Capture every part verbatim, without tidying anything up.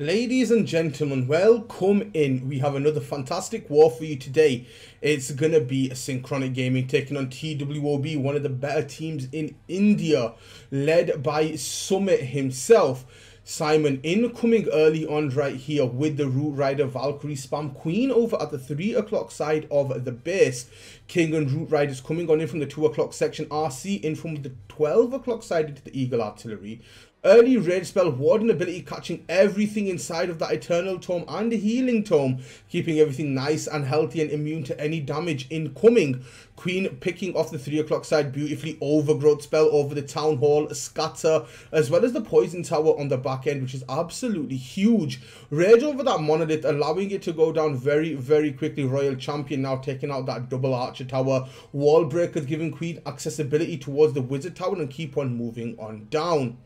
Ladies and gentlemen, welcome in. We have another fantastic war for you today. It's going to be Synchronic Gaming taking on T W O B, one of the better teams in India, led by Summit himself. Simon incoming early on right here with the Root Rider Valkyrie spam queen over at the three o'clock side of the base. King and Root Riders coming on in from the two o'clock section. R C in from the twelve o'clock side into the Eagle Artillery. Early raid spell, Warden ability catching everything inside of that Eternal Tome and the Healing Tome, keeping everything nice and healthy and immune to any damage incoming. Queen picking off the three o'clock side beautifully, Overgrowth spell over the Town Hall, Scatter, as well as the Poison Tower on the back end, which is absolutely huge. Rage over that Monolith, allowing it to go down very, very quickly. Royal Champion now taking out that double Archer Tower. Wall Breakers giving Queen accessibility towards the Wizard Tower and keep on moving on down.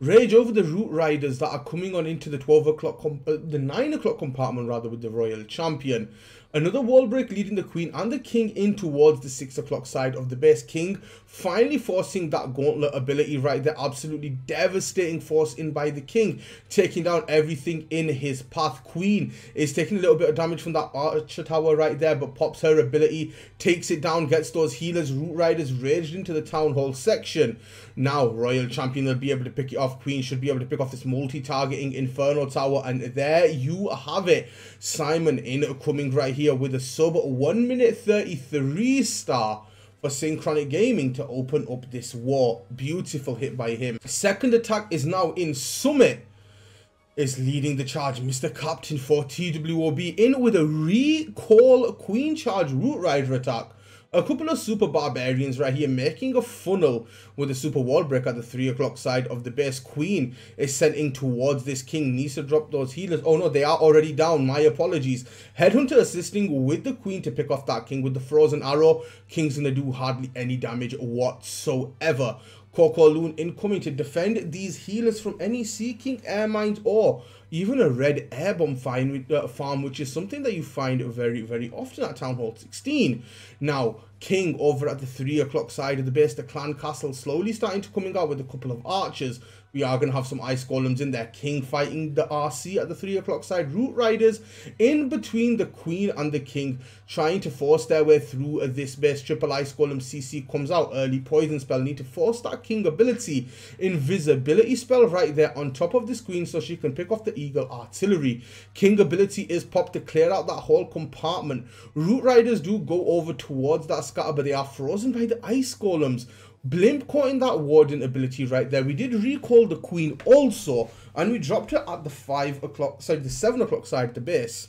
Rage over the Root Riders that are coming on into the twelve o'clock, uh, the nine o'clock compartment rather, with the Royal Champion. Another wall break leading the Queen and the King in towards the six o'clock side of the base. King finally forcing that Gauntlet ability right there. Absolutely devastating force in by the King, taking down everything in his path. Queen is taking a little bit of damage from that Archer Tower right there, but pops her ability, takes it down, gets those healers. Root Riders raged into the Town Hall section. Now Royal Champion will be able to pick it off. Queen should be able to pick off this multi-targeting Inferno Tower, and there you have it. Simon in coming right here with a sub one minute thirty-three star for Synchronic Gaming to open up this war. Beautiful hit by him. Second attack is now in. Summit is leading the charge, Mister Captain for T W O B, in with a recall Queen charge Root Rider attack. A couple of super barbarians right here making a funnel with a super wall break at the three o'clock side of the base. Queen is sent in towards this King. Needs to drop those healers. Oh no, they are already down. My apologies. Headhunter assisting with the Queen to pick off that King with the frozen arrow. King's gonna do hardly any damage whatsoever. Kokoloon incoming to defend these healers from any Sea King air mines or even a red air bomb farm, which is something that you find very, very often at Town Hall sixteen. Now, King over at the three o'clock side of the base, the clan castle slowly starting to coming out with a couple of archers. We are going to have some ice golems in there. King fighting the R C at the three o'clock side. Root Riders in between the Queen and the King, trying to force their way through this base. Triple ice golem C C comes out. Early poison spell. Need to force that King ability. Invisibility spell right there on top of this Queen so she can pick off the Eagle Artillery. King ability is popped to clear out that whole compartment. Root Riders do go over towards that Scatter, but they are frozen by the ice golems. Blimp caught in that Warden ability right there. We did recall the Queen also, and we dropped her at the five o'clock, sorry, the seven o'clock side of the base.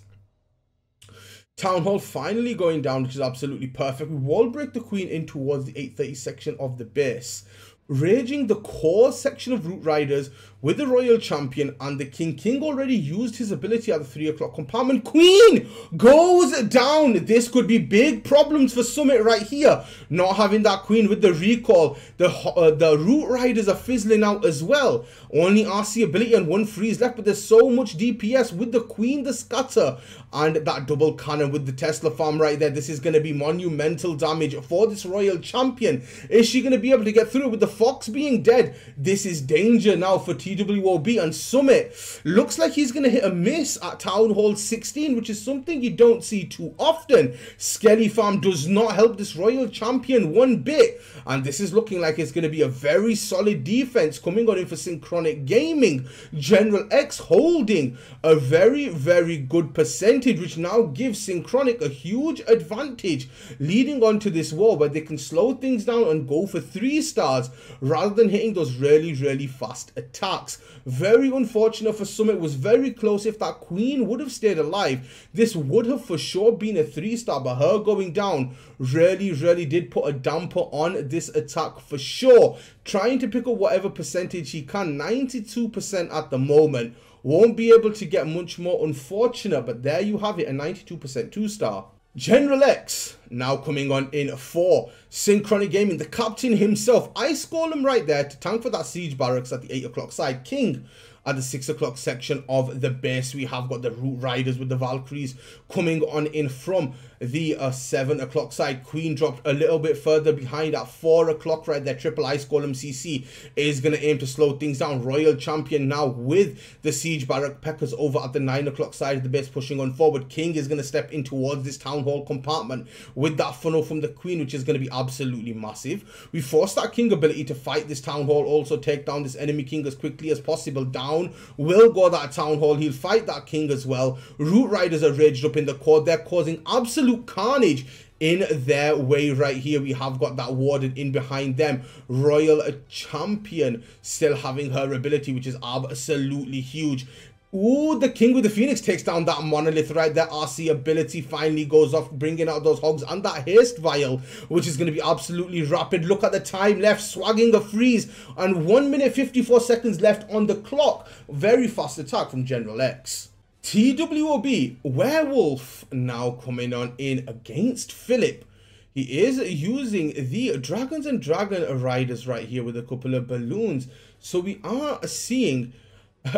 Town Hall finally going down, which is absolutely perfect. We wall break the Queen in towards the eight thirty section of the base. Raging the core section of Root Riders with the Royal Champion and the King. King already used his ability at the three o'clock compartment. Queen goes down. This could be big problems for Summit right here. Not having that Queen with the recall. The uh, the Root Riders are fizzling out as well. Only R C ability and one freeze left, but there's so much D P S with the Queen, the Scatter, and that double cannon with the Tesla farm right there. This is going to be monumental damage for this Royal Champion. Is she going to be able to get through it with the Fox being dead? This is danger now for T W O B, and Summit looks like he's going to hit a miss at Town Hall sixteen, which is something you don't see too often. Skelly farm does not help this Royal Champion one bit, and this is looking like it's going to be a very solid defense coming on in for Synchronic Gaming. General X holding a very, very good percentage, which now gives Synchronic a huge advantage leading on to this war, where they can slow things down and go for three stars rather than hitting those really, really fast attacks. Very unfortunate for Summit. Was very close. If that Queen would have stayed alive, this would have for sure been a three star, but her going down really, really did put a damper on this attack for sure. Trying to pick up whatever percentage he can, ninety-two percent at the moment. Won't be able to get much more, unfortunate, but there you have it, a ninety-two percent two star. General X now coming on in for Synchronic Gaming. The captain himself, ice golem right there to tank for that siege barracks at the eight o'clock side. King at the six o'clock section of the base. We have got the Root Riders with the Valkyries coming on in from the uh, seven o'clock side. Queen dropped a little bit further behind at four o'clock right there. Triple Ice Golem C C is going to aim to slow things down. Royal Champion now with the Siege Barrack Peckers over at the nine o'clock side of the base, pushing on forward. King is going to step in towards this Town Hall compartment with that funnel from the Queen, which is going to be absolutely massive. We force that King ability to fight this Town Hall, also take down this enemy King as quickly as possible. Down will go that Town Hall. He'll fight that King as well. Root Riders are raged up in the core. They're causing absolute carnage in their way right here. We have got that warded in behind them. Royal Champion still having her ability, which is absolutely huge. Ooh, the King with the Phoenix takes down that Monolith right there. R C ability finally goes off, bringing out those Hogs and that Haste Vial, which is going to be absolutely rapid. Look at the time left, swagging a freeze, and one minute fifty-four seconds left on the clock. Very fast attack from General X. T W O B, Werewolf, now coming on in against Philip. He is using the Dragons and Dragon Riders right here with a couple of balloons. So we are seeing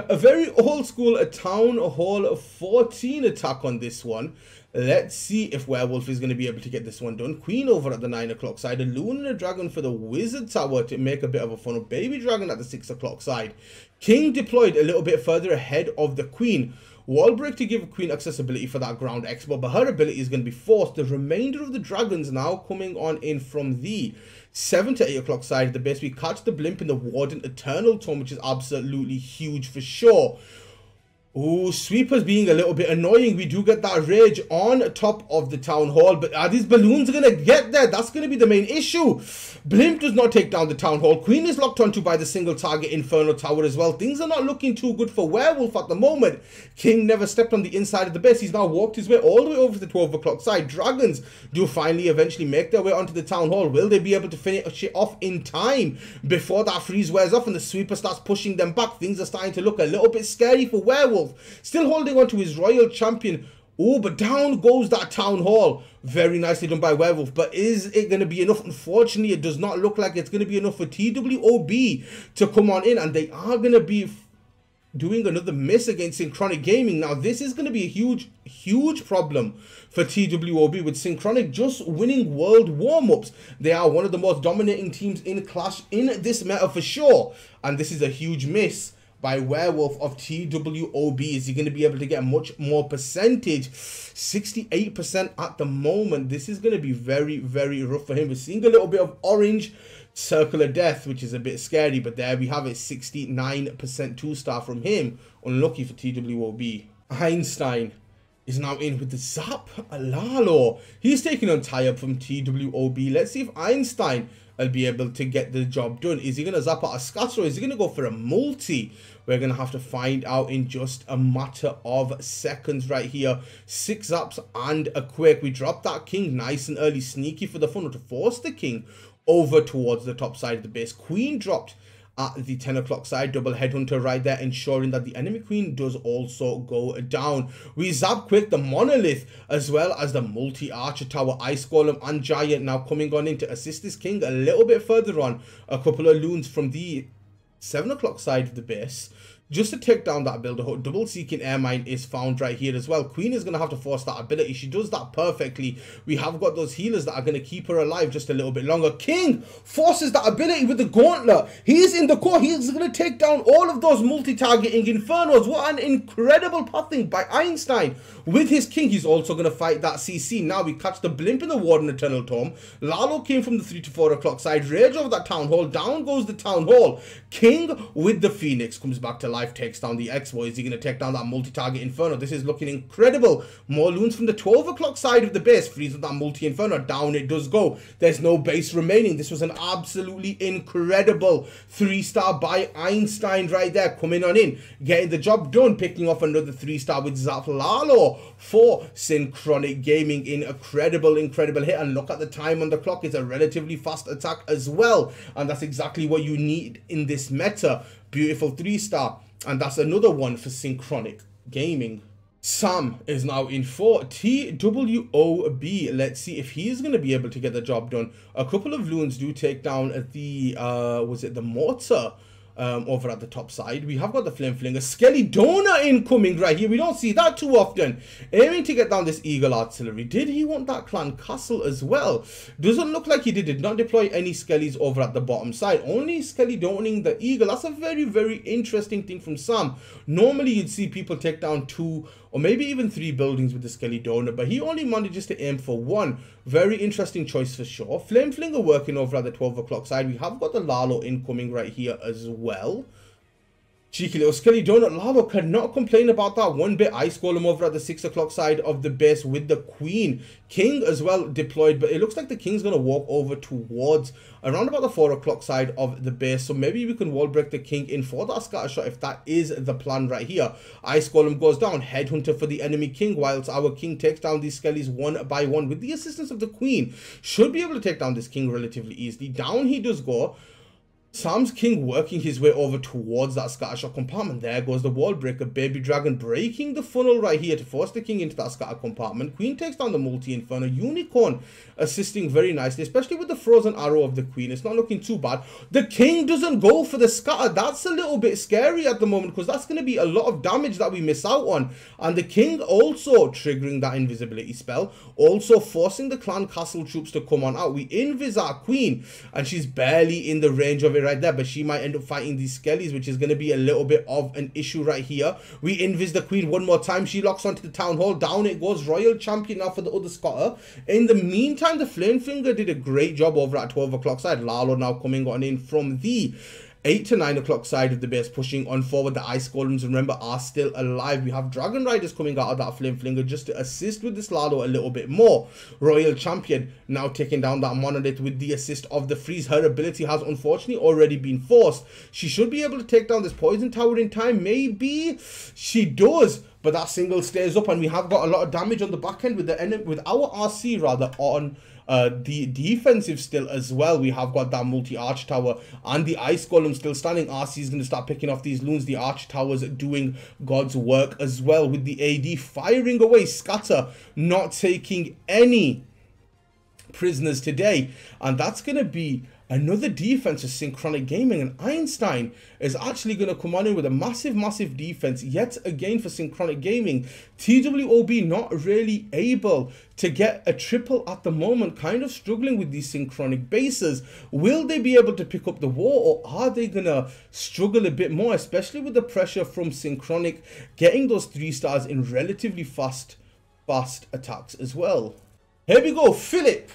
a very old school a Town Hall fourteen attack on this one. Let's see if Werewolf is going to be able to get this one done. Queen over at the nine o'clock side. A Loon and a Dragon for the Wizard Tower to make a bit of a funnel. Baby Dragon at the six o'clock side. King deployed a little bit further ahead of the Queen. Wall break to give Queen accessibility for that ground export, but her ability is going to be forced. The remainder of the Dragons now coming on in from the seven to eight o'clock side of the base. We catch the Blimp in the Warden Eternal Tome, which is absolutely huge for sure. Ooh, Sweepers being a little bit annoying. We do get that Rage on top of the Town Hall, but are these balloons going to get there? That's going to be the main issue. Blimp does not take down the Town Hall. Queen is locked onto by the single target Inferno Tower as well. Things are not looking too good for Werewolf at the moment. King never stepped on the inside of the base. He's now walked his way all the way over to the twelve o'clock side. Dragons do finally eventually make their way onto the Town Hall. Will they be able to finish it off in time before that freeze wears off and the Sweeper starts pushing them back? Things are starting to look a little bit scary for Werewolf. Still holding on to his Royal Champion. Oh, but down goes that Town Hall. Very nicely done by Werewolf. But is it going to be enough? Unfortunately, it does not look like it's going to be enough for T W O B to come on in. And they are going to be doing another miss against Synchronic Gaming. Now, this is going to be a huge, huge problem for T W O B. With Synchronic just winning world warm-ups, they are one of the most dominating teams in Clash in this meta for sure. And this is a huge miss by Werewolf of T W O B. Is he going to be able to get much more percentage? sixty-eight percent at the moment. This is going to be very, very rough for him. We're seeing a little bit of orange circular death, which is a bit scary, but there we have it, sixty-nine percent two-star from him. Unlucky for T W O B. Einstein is now in with the Zap Alalo. He's taking on Tyre from T W O B. Let's see if Einstein will be able to get the job done. Is he going to zap out a scatter or is he going to go for a multi? We're going to have to find out in just a matter of seconds right here. Six zaps and a quake. We drop that King nice and early. Sneaky for the funnel to force the King over towards the top side of the base. Queen dropped at the ten o'clock side. Double headhunter right there, ensuring that the enemy Queen does also go down. We zap quick the Monolith as well as the multi Archer Tower. Ice Golem and Giant now coming on in to assist this King a little bit further on. A couple of Loons from the seven o'clock side of the base just to take down that Builder Hut. Double Seeking Air Mine is found right here as well. Queen is going to have to force that ability. She does that perfectly. We have got those healers that are going to keep her alive just a little bit longer. King forces that ability with the Gauntlet. He's in the core. He's going to take down all of those multi-targeting Infernos. What an incredible pathing by Einstein with his King. He's also going to fight that C C. Now we catch the Blimp in the Warden Eternal Tome. Lalo came from the three to four o'clock side. Rage over that Town Hall. Down goes the Town Hall. King with the Phoenix comes back to life. Life takes down the X-Boy. Is he going to take down that multi-target Inferno? This is looking incredible. More Loons from the twelve o'clock side of the base. Freeze with that multi-Inferno. Down it does go. There's no base remaining. This was an absolutely incredible three-star by Einstein right there. Coming on in, getting the job done, picking off another three-star with Zap Lalo for Synchronic Gaming. Incredible, incredible hit. And look at the time on the clock. It's a relatively fast attack as well. And that's exactly what you need in this meta. Beautiful three-star. And that's another one for Synchronic Gaming. Sam is now in for T W O B. Let's see if he is going to be able to get the job done. A couple of Loons do take down the, uh, was it the Mortar? um, over at the top side. We have got the Flame Flinger. Skelly Donut incoming right here. We don't see that too often. Aiming to get down this Eagle Artillery. Did he want that Clan Castle as well? Doesn't look like he did. Did not deploy any Skellies over at the bottom side. Only Skelly Donating the Eagle. That's a very, very interesting thing from Sam. Normally, you'd see people take down two or maybe even three buildings with the Skelly Donut, but he only manages to aim for one. Very interesting choice for sure. Flame Flinger working over at the twelve o'clock side. We have got the Lalo incoming right here as well. Cheeky little Skelly Donut. Lalo cannot complain about that one bit. Ice Golem over at the six o'clock side of the base with the Queen. King as well deployed, but it looks like the King's going to walk over towards around about the four o'clock side of the base. So maybe we can wall break the King in for that scatter shot if that is the plan right here. Ice Golem goes down. Headhunter for the enemy King, whilst our King takes down these Skellies one by one with the assistance of the Queen. Should be able to take down this King relatively easily. Down he does go. Sam's King working his way over towards that scatter shot compartment. There goes the wall breaker. Baby Dragon breaking the funnel right here to force the King into that scatter compartment. Queen takes down the multi-inferno. Unicorn assisting very nicely, especially with the frozen arrow of the Queen. It's not looking too bad. The King doesn't go for the scatter. That's a little bit scary at the moment because that's going to be a lot of damage that we miss out on. And the King also triggering that invisibility spell, also forcing the Clan Castle troops to come on out. We invis our Queen and she's barely in the range of it right there, but she might end up fighting these Skellies, which is going to be a little bit of an issue right here. We invis the Queen one more time. She locks onto the Town Hall. Down it goes. Royal Champion now for the other scotter. In the meantime, the Flame Finger did a great job over at twelve o'clock side. Lalo now coming on in from the eight to nine o'clock side of the base, pushing on forward. The Ice Golems, remember, are still alive. We have Dragon Riders coming out of that Flame Flinger just to assist with this Lalo a little bit more. Royal Champion now taking down that Monolith with the assist of the Freeze. Her ability has unfortunately already been forced. She should be able to take down this Poison Tower in time. Maybe she does. But that single stays up, and we have got a lot of damage on the back end with the enemy, with our R C rather on uh, the defensive still as well. We have got that multi-arch tower and the Ice Golem still standing. R C is going to start picking off these loons. The arch towers doing God's work as well with the A D firing away. Scatter not taking any prisoners today, and that's going to be another defense of Synchronic Gaming, and Einstein is actually going to come on in with a massive, massive defense yet again for Synchronic Gaming. T W O B not really able to get a triple at the moment, kind of struggling with these Synchronic bases. Will they be able to pick up the war, or are they going to struggle a bit more, especially with the pressure from Synchronic getting those three stars in relatively fast, fast attacks as well? Here we go, Philip.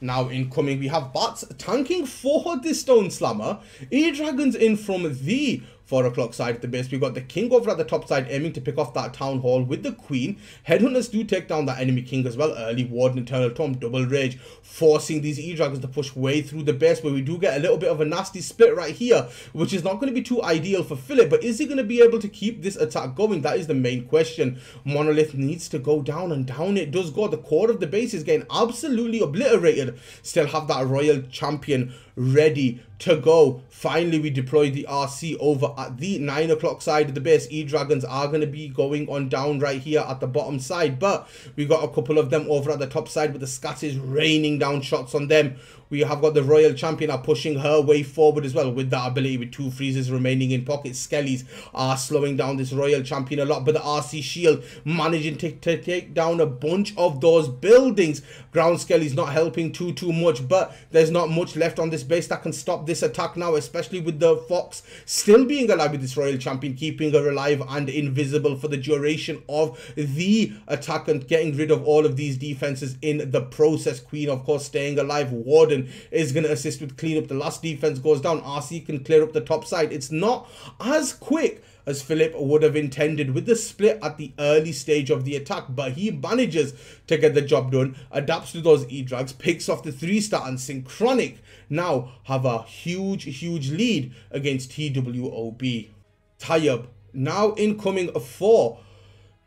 Now incoming, we have Bats tanking for the Stone Slammer. E-Dragons in from the four o'clock side of the base. We got the King over at the top side aiming to pick off that Town Hall with the Queen. Headhunters do take down that enemy King as well. Early Warden, Eternal Tom, Double Rage, forcing these E-Dragons to push way through the base, where we do get a little bit of a nasty split right here, which is not going to be too ideal for Philip. But is he going to be able to keep this attack going? That is the main question. Monolith needs to go down, and down it does go. The core of the base is getting absolutely obliterated. Still have that Royal Champion ready to go. Finally, we deploy the R C over at the nine o'clock side of the base. E-Dragons are going to be going on down right here at the bottom side, but we got a couple of them over at the top side with the scatters raining down shots on them. We have got the Royal Champion are pushing her way forward as well with that ability, with two freezes remaining in pocket. Skellies are slowing down this Royal Champion a lot, but the R C shield managing to, to take down a bunch of those buildings. Ground Skellies not helping too too much, but there's not much left on this base that can stop this attack now, especially with the Fox still being alive with this Royal Champion, keeping her alive and invisible for the duration of the attack and getting rid of all of these defenses in the process. Queen, of course, staying alive. Warden is going to assist with clean up. The last defense goes down. R C can clear up the top side. It's not as quick as Philip would have intended with the split at the early stage of the attack, but he manages to get the job done, adapts to those E-Drags, picks off the three star, and Synchronic now have a huge, huge lead against T W O B. Tyre now incoming for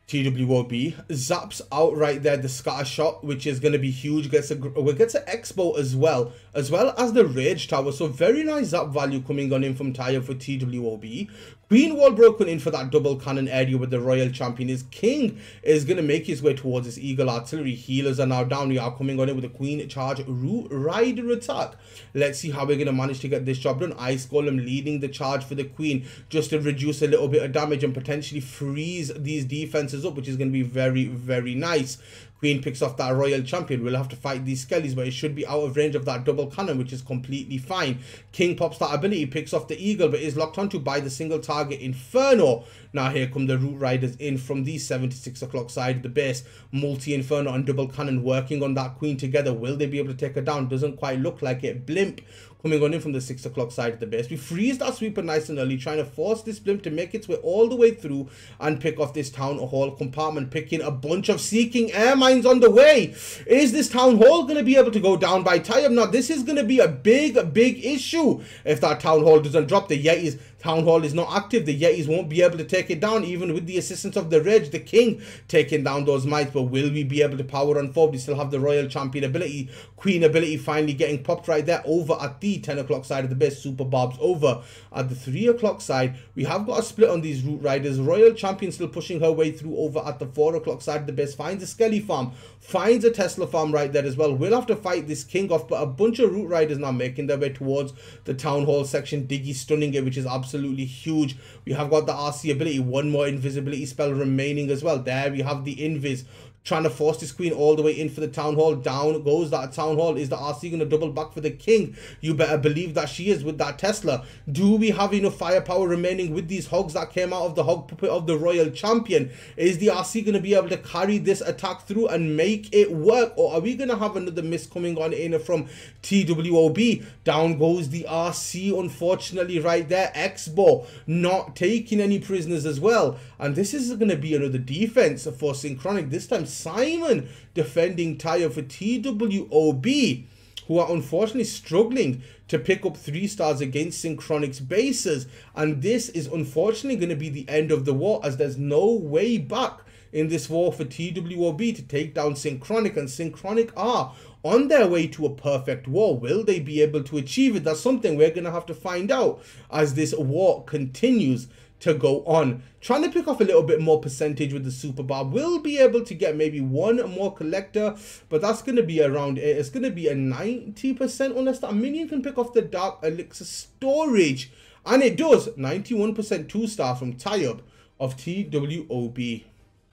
T W O B, zaps out right there the scatter shot, which is going to be huge. Gets a gets an expo as well, as well as the rage tower. So very nice zap value coming on in from Tyre for T W O B. Being wall broken in for that double cannon area with the Royal Champion, his King is going to make his way towards his Eagle Artillery. Healers are now down. We are coming on in with a Queen Charge Rider attack. Let's see how we're going to manage to get this job done. Ice Golem leading the charge for the Queen just to reduce a little bit of damage and potentially freeze these defenses up, which is going to be very, very nice. Queen picks off that Royal Champion. We'll have to fight these skellies, but it should be out of range of that double cannon, which is completely fine. King pops that ability, picks off the Eagle, but is locked onto by the single target Inferno. Now here come the Root Riders in from the seven to six o'clock side of the base. Multi-Inferno and double cannon working on that Queen together. Will they be able to take her down? Doesn't quite look like it. Blimp coming on in from the six o'clock side of the base. We freeze that sweeper nice and early, trying to force this blimp to make its way all the way through and pick off this town hall compartment, picking a bunch of seeking air mines on the way. Is this town hall going to be able to go down by time? Now, this is going to be a big, big issue if that town hall doesn't drop. The Yetis town hall is not active. The Yetis won't be able to take it down, even with the assistance of the Rage, the King taking down those mites. But will we be able to power on forward? We still have the Royal Champion ability, Queen ability finally getting popped right there over at the ten o'clock side of the base. Super Barbs over at the three o'clock side. We have got a split on these Root Riders. Royal Champion still pushing her way through over at the four o'clock side of the base. Finds a Skelly farm, finds a Tesla farm right there as well. We'll have to fight this King off, but a bunch of Root Riders now making their way towards the town hall section. Diggy stunning it, which is absolutely Absolutely huge. We have got the R C ability, one more invisibility spell remaining as well. There we have the invis, trying to force this Queen all the way in for the town hall. Down goes that town hall. Is the R C going to double back for the King? You better believe that she is with that Tesla. Do we have enough firepower remaining with these hogs that came out of the hog puppet of the Royal Champion? Is the R C going to be able to carry this attack through and make it work, or are we going to have another miss coming on in from T W O B? Down goes the R C, unfortunately, right there. X-Bow not taking any prisoners as well, and this is going to be another defense for Synchronic. This time Simon defending Tyre for T W O B, who are unfortunately struggling to pick up three stars against Synchronic's bases, and this is unfortunately going to be the end of the war, as there's no way back in this war for T W O B to take down Synchronic, and Synchronic are on their way to a perfect war. Will they be able to achieve it? That's something we're going to have to find out as this war continues to go on. Trying to pick off a little bit more percentage with the Super Barb. We'll be able to get maybe one more collector, but that's going to be around it. It's going to be a ninety percent unless that minion can pick off the Dark Elixir Storage. And it does. ninety-one percent two star from Tyub of T W O B.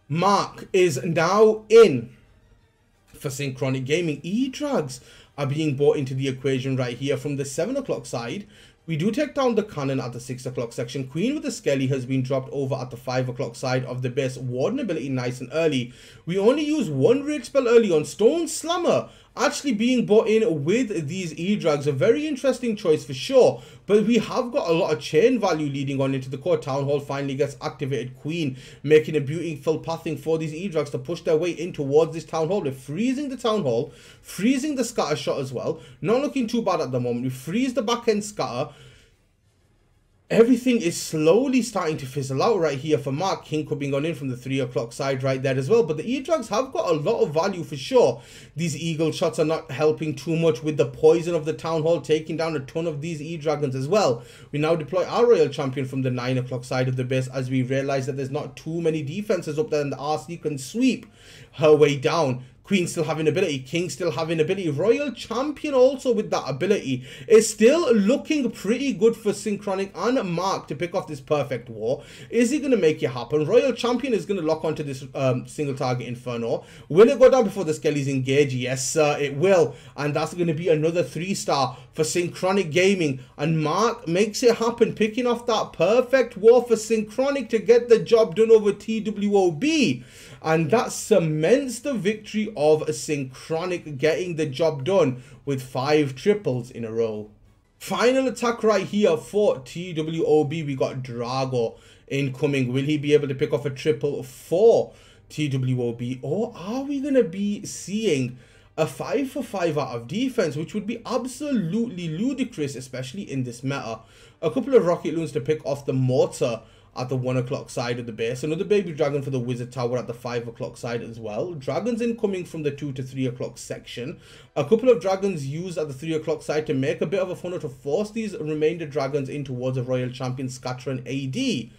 Mark is now in for Synchronic Gaming. E-DRAGS are being brought into the equation right here from the seven o'clock side. We do take down the cannon at the six o'clock section. Queen with the Skelly has been dropped over at the five o'clock side of the base. Warden ability nice and early. We only use one raid spell early on. Stone Slammer actually being brought in with these E-DRAGS. A very interesting choice for sure. But we have got a lot of chain value leading on into the core. Town Hall finally gets activated. Queen making a beautiful pathing for these E-DRAGS to push their way in towards this Town Hall. We're freezing the Town Hall, freezing the Scatter Shot as well. Not looking too bad at the moment. We freeze the back end Scatter. Everything is slowly starting to fizzle out right here for Mark. King coming on in from the three o'clock side right there as well. But the E-DRAGS have got a lot of value for sure. These Eagle shots are not helping too much with the poison of the Town Hall, taking down a ton of these E-Dragons as well. We now deploy our Royal Champion from the nine o'clock side of the base, as we realise that there's not too many defences up there and the R C can sweep her way down. Queen still having ability, King still having ability, Royal Champion also with that ability. It's still looking pretty good for Synchronic and Mark to pick off this perfect war. Is he going to make it happen? Royal Champion is going to lock onto this um, single target Inferno. Will it go down before the Skellies engage? Yes, sir, it will. And that's going to be another three star for Synchronic Gaming. And Mark makes it happen, picking off that perfect war for Synchronic to get the job done over T W O B. And that cements the victory of Synchronic, getting the job done with five triples in a row. Final attack right here for T W O B. We got Drago incoming. Will he be able to pick off a triple for T W O B? Or are we going to be seeing a five for five out of defense, which would be absolutely ludicrous, especially in this meta? A couple of rocket loons to pick off the mortar at the one o'clock side of the base, another baby dragon for the wizard tower at the five o'clock side as well, dragons incoming from the two to three o'clock section, a couple of dragons used at the three o'clock side to make a bit of a funnel to force these remainder dragons in towards a royal champion scatter and A D.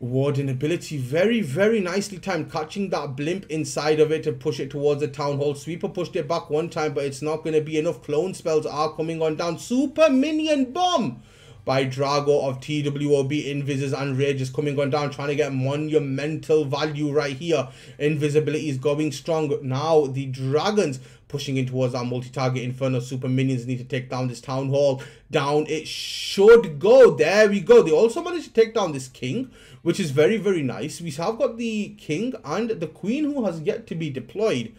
Warden ability, very very nicely timed, catching that blimp inside of it to push it towards the town hall. Sweeper pushed it back one time, but it's not going to be enough. Clone spells are coming on down. Super minion bomb by Drago of T W O B. Invises and Rage is coming on down, trying to get monumental value right here. Invisibility is going strong. Now the dragons pushing in towards our multi-target inferno. Super minions need to take down this town hall. Down it should go. There we go. They also managed to take down this king, which is very very nice. We have got the king and the queen who has yet to be deployed.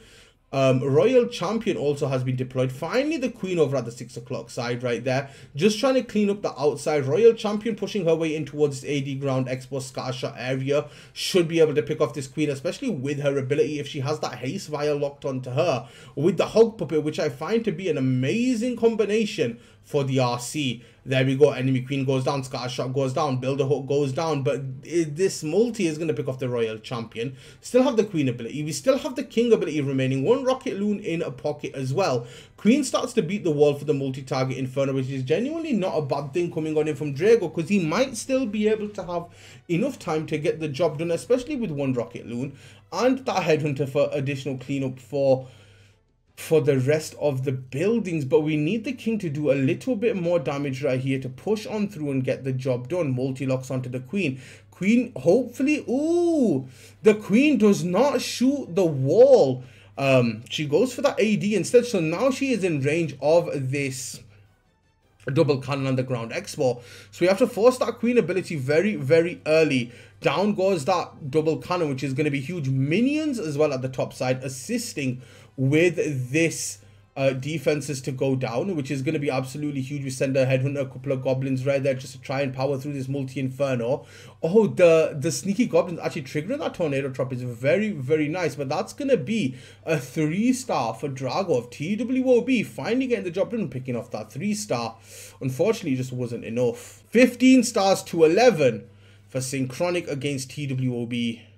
Um, Royal Champion also has been deployed. Finally, the Queen over at the six o'clock side right there. Just trying to clean up the outside. Royal Champion pushing her way in towards this A D ground expo Scarsha area. Should be able to pick off this Queen, especially with her ability if she has that haste vial locked onto her. With the Hog Puppet, which I find to be an amazing combination for the R C. There we go. Enemy Queen goes down. Scar Shot goes down. Builder Hook goes down. But this multi is going to pick off the Royal Champion. Still have the Queen ability. We still have the King ability remaining. One Rocket Loon in a pocket as well. Queen starts to beat the wall for the multi-target Inferno, which is genuinely not a bad thing coming on in from Drago, because he might still be able to have enough time to get the job done, especially with one Rocket Loon and that Headhunter for additional cleanup for... for the rest of the buildings. But we need the king to do a little bit more damage right here to push on through and get the job done. Multi-locks onto the queen. Queen hopefully, ooh, the queen does not shoot the wall. Um, she goes for that A D instead, so now she is in range of this double cannon on the ground expo. So we have to force that queen ability very very early. Down goes that double cannon, which is going to be huge. Minions as well at the top side assisting with this uh, defenses to go down, which is going to be absolutely huge. We send a headhunter, a couple of goblins right there just to try and power through this multi-inferno. Oh, the, the sneaky goblins actually triggering that tornado trap is very, very nice. But that's going to be a three-star for Drago of T W O B. Finally getting the job done, picking off that three-star. Unfortunately, it just wasn't enough. fifteen stars to eleven for Synchronic against T W O B.